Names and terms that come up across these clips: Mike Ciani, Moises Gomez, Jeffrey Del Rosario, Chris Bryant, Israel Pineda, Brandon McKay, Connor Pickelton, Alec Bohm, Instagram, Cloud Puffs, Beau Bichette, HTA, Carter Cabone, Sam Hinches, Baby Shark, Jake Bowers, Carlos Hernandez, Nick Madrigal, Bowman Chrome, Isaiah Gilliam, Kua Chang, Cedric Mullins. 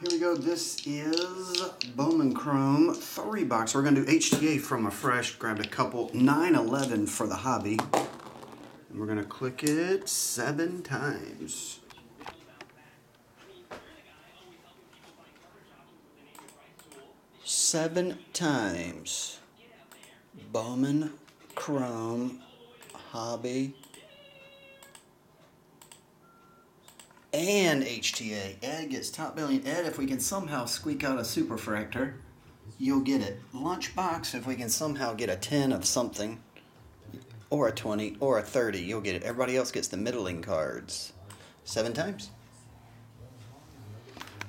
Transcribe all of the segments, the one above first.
Here we go. This is Bowman Chrome 3-box. We're going to do HTA from a fresh. Grabbed a couple. 911 for the hobby. And we're going to click it 7 times. Bowman Chrome hobby and HTA. Ed gets top billing. Ed, if we can somehow squeak out a superfractor, you'll get it. Lunchbox, if we can somehow get a 10 of something, or a 20, or a 30, you'll get it. Everybody else gets the middling cards. 7 times.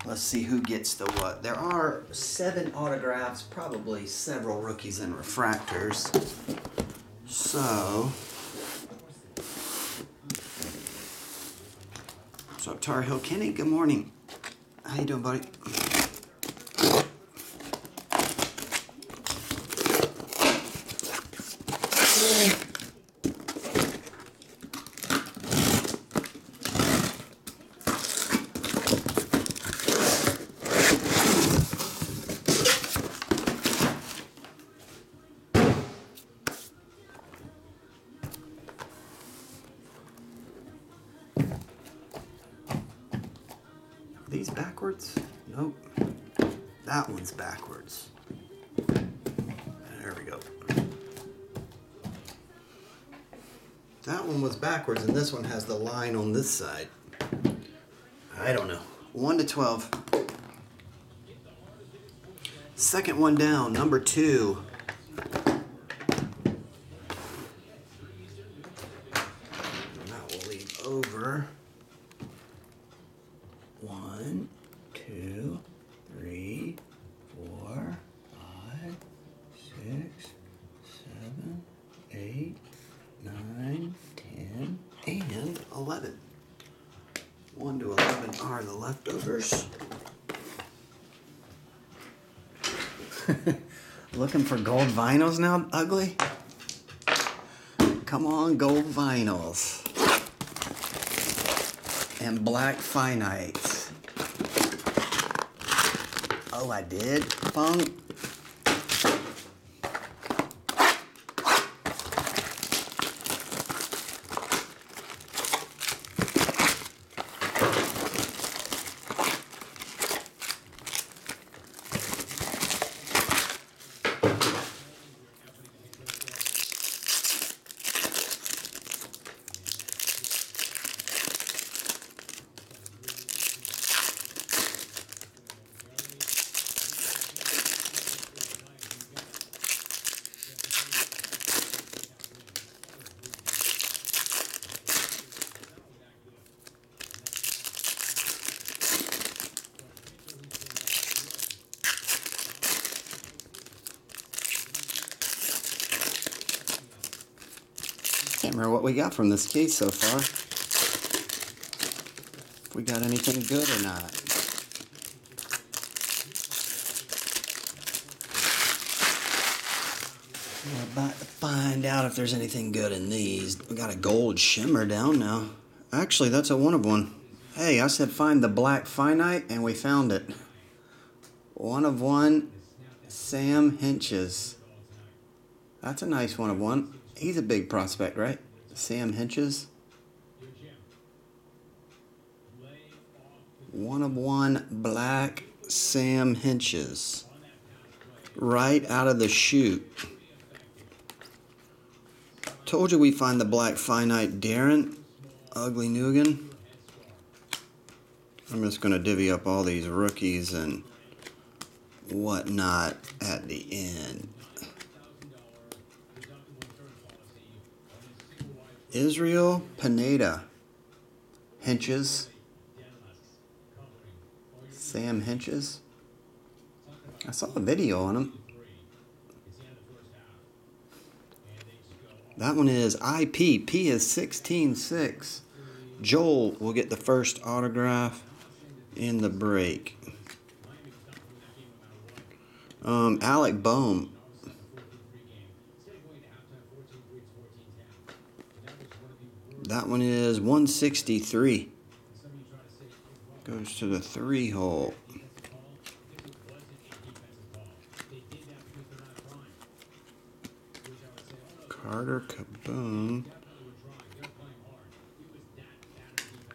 Let's see who gets the what. There are 7 autographs, probably several rookies and refractors. What's up, Tar Heel Kenny? Good morning. How you doing, buddy? These backwards? Nope. That one's backwards. There we go. That one was backwards, and this one has the line on this side. I don't know. 1 to 12. Second one down, number 2. Looking for gold vinyls now, Ugly? Come on, gold vinyls. And black finites. Oh, I did? Funk. Remember what we got from this case so far. If we got anything good or not. We're about to find out if there's anything good in these. We got a gold shimmer down now. Actually, that's a one of one. Hey, I said find the black finite, and we found it. 1 of 1, Sam Hinches. That's a nice 1 of 1. He's a big prospect, right? Sam Hinches. 1 of 1 black Sam Hinches. Right out of the chute. Told you we find the black finite Darren. Ugly Nugent. I'm just going to divvy up all these rookies and whatnot at the end. Israel Pineda, Hinches, Sam Hinches. I saw a video on him. That one is IP. P is 16-6. Joel will get the first autograph in the break. Alec Bohm. That one is 163. Goes to the 3 hole. Carter Cabone.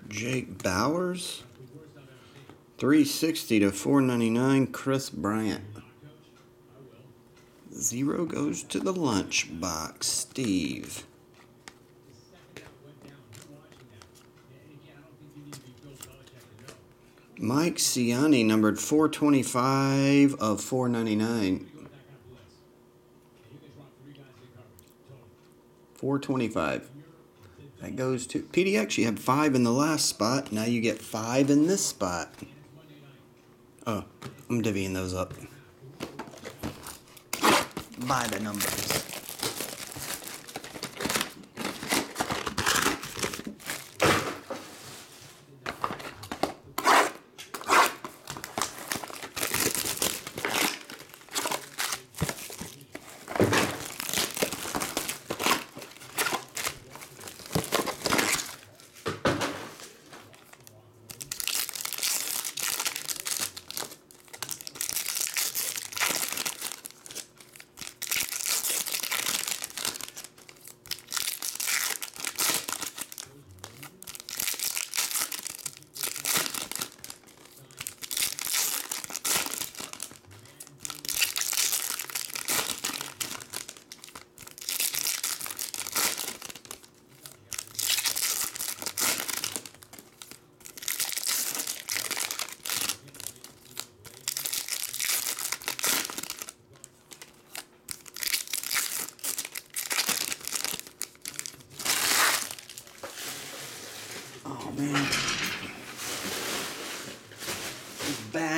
Jake Bowers. 360 to 499, Chris Bryant. Zero goes to the lunch box, Steve. Mike Ciani, numbered 425 of 499. 425. That goes to PDX. You had 5 in the last spot. Now you get 5 in this spot. Oh, I'm divvying those up by the numbers.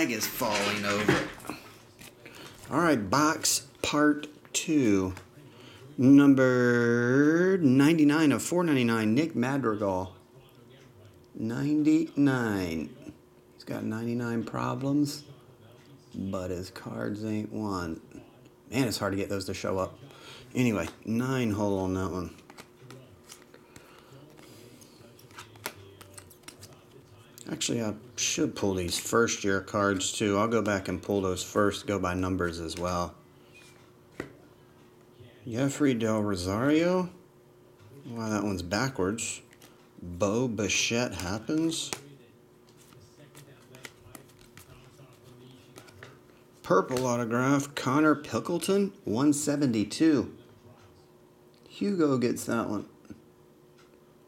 Is falling over. All right, box part 2. Number 99 of 499, Nick Madrigal. 99. He's got 99 problems, but his cards ain't one. Man, it's hard to get those to show up. Anyway, 9 hole on that one. Actually, I should pull these first-year cards, too. I'll go back and pull those first, go by numbers as well. Jeffrey Del Rosario. Wow, that one's backwards. Beau Bichette happens. Purple autograph, Connor Pickelton, 172. Hugo gets that one.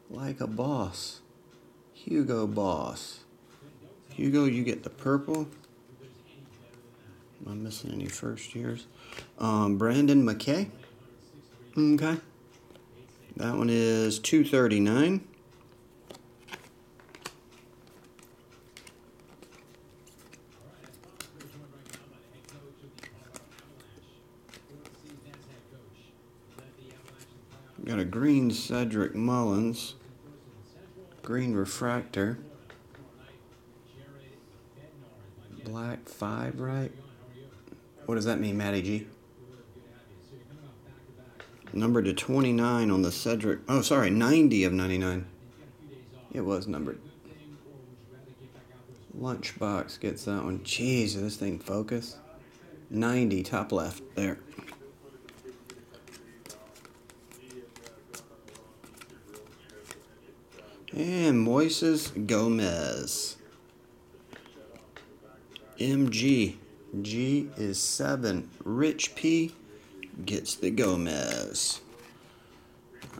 Like a boss. Hugo Boss. Hugo, you get the purple. Am I missing any first years? Brandon McKay. Okay. That one is 239. We've got a green Cedric Mullins. Green refractor, black 5, right? What does that mean, Matty G? Numbered to 29 on the Cedric. Oh, sorry, 90 of 99. It was numbered. Lunchbox gets that one. Jeez, this thing focus. 90, top left there. And Moises Gomez. MG. G is 7. Rich P gets the Gomez.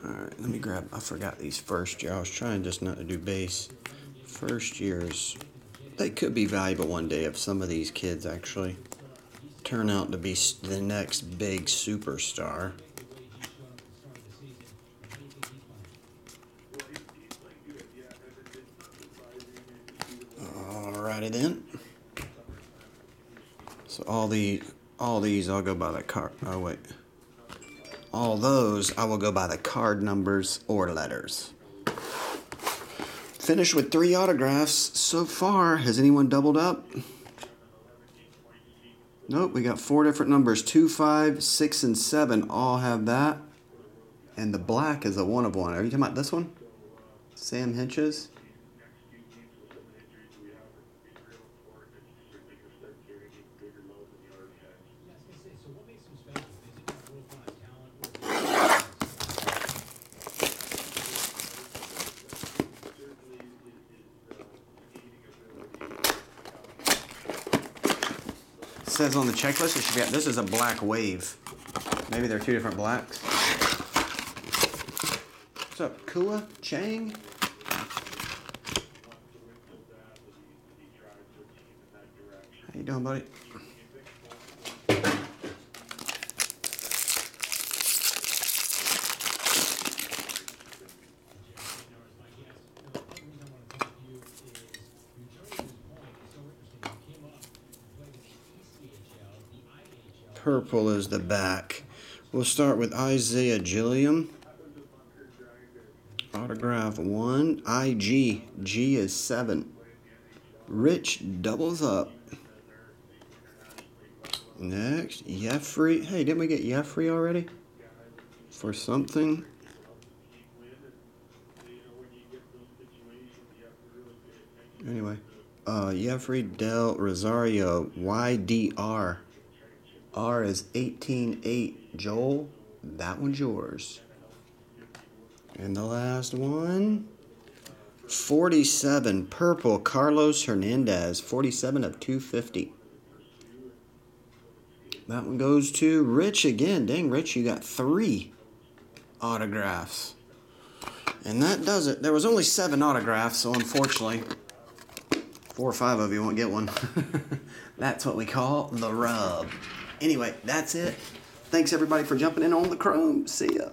Alright, let me grab. I forgot these first year. I was trying just not to do base. First years. They could be valuable one day if some of these kids actually turn out to be the next big superstar. Then, so all these I'll go by the card. Oh wait, all those I will go by the card numbers or letters. Finished with 3 autographs so far. Has anyone doubled up? Nope. We got 4 different numbers: 2, 5, 6, and 7. All have that, and the black is a 1 of 1. Are you talking about this one, Sam Hinches? says on the checklist, it should be, this is a black wave. Maybe they're two different blacks. What's up, Kua Chang? How you doing, buddy? Purple is the back. We'll start with Isaiah Gilliam. Autograph 1. IG. G is 7. Rich doubles up. Next, Jeffrey. Hey, didn't we get Jeffrey already? For something. Anyway. Jeffrey Del Rosario. YDR. R is 18-8. Joel, that one's yours. And the last one, 47, purple, Carlos Hernandez, 47 of 250. That one goes to Rich again. Dang, Rich, you got 3 autographs. And that does it. There was only 7 autographs, so unfortunately, 4 or 5 of you won't get one. That's what we call the rub. Anyway, that's it. Thanks, everybody, for jumping in on the Chrome. See ya.